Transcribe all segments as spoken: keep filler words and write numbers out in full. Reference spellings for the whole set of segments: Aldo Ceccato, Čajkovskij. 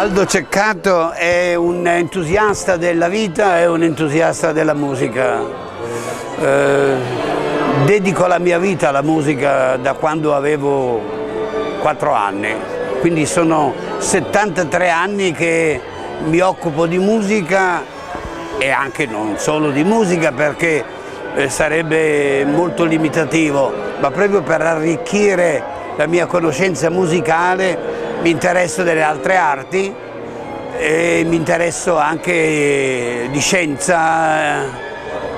Aldo Ceccato è un entusiasta della vita, è un entusiasta della musica. Eh, dedico la mia vita alla musica da quando avevo quattro anni, quindi sono settantatré anni che mi occupo di musica e anche non solo di musica, perché sarebbe molto limitativo, ma proprio per arricchire la mia conoscenza musicale mi interesso delle altre arti e mi interesso anche di scienza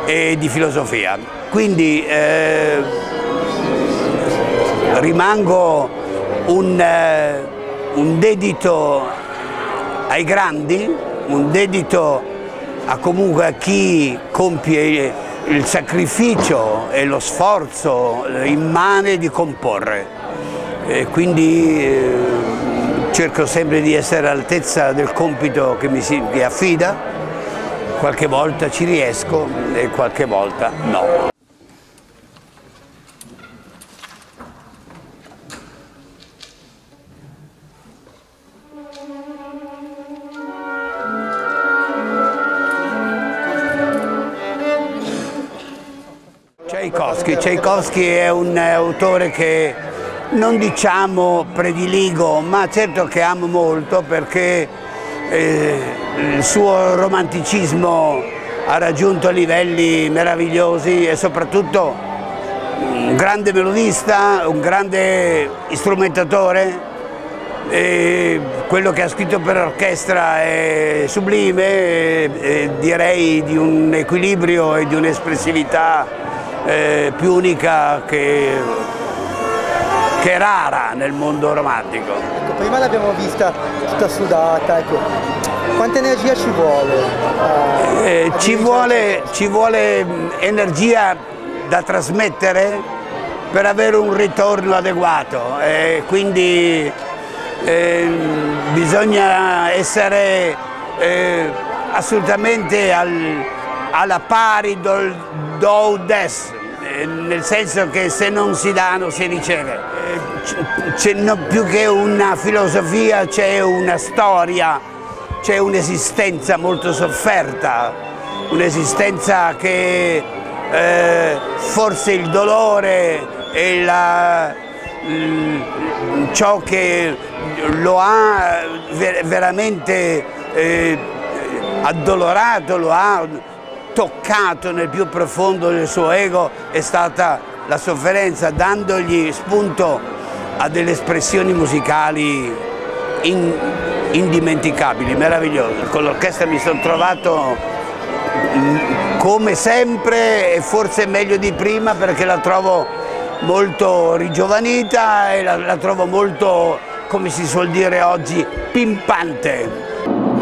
e di filosofia. Quindi eh, rimango un, eh, un dedito ai grandi, un dedito a comunque a chi compie il sacrificio e lo sforzo immane di comporre. E quindi eh, cerco sempre di essere all'altezza del compito che mi si mi affida, qualche volta ci riesco e qualche volta no. Čajkovskij. Čajkovskij è un autore che non diciamo prediligo, ma certo che amo molto, perché eh, il suo romanticismo ha raggiunto livelli meravigliosi e soprattutto un grande melodista, un grande strumentatore, e quello che ha scritto per orchestra è sublime, e, e direi di un equilibrio e di un'espressività eh, più unica che... che è rara nel mondo romantico. Ecco, prima l'abbiamo vista tutta sudata, ecco. Quanta energia ci vuole? Eh, eh, ci, vuole ci vuole energia da trasmettere per avere un ritorno adeguato, eh, quindi eh, bisogna essere eh, assolutamente al, alla pari del do des, nel senso che se non si dà non si riceve. C'è no, più che una filosofia c'è una storia, c'è un'esistenza molto sofferta, un'esistenza che eh, forse il dolore e la, mh, ciò che lo ha ver veramente eh, addolorato, lo ha toccato nel più profondo del suo ego è stata la sofferenza, dandogli spunto a delle espressioni musicali in, indimenticabili, meravigliose. Con l'orchestra mi sono trovato come sempre e forse meglio di prima, perché la trovo molto rigiovanita e la, la trovo molto, come si suol dire oggi, pimpante.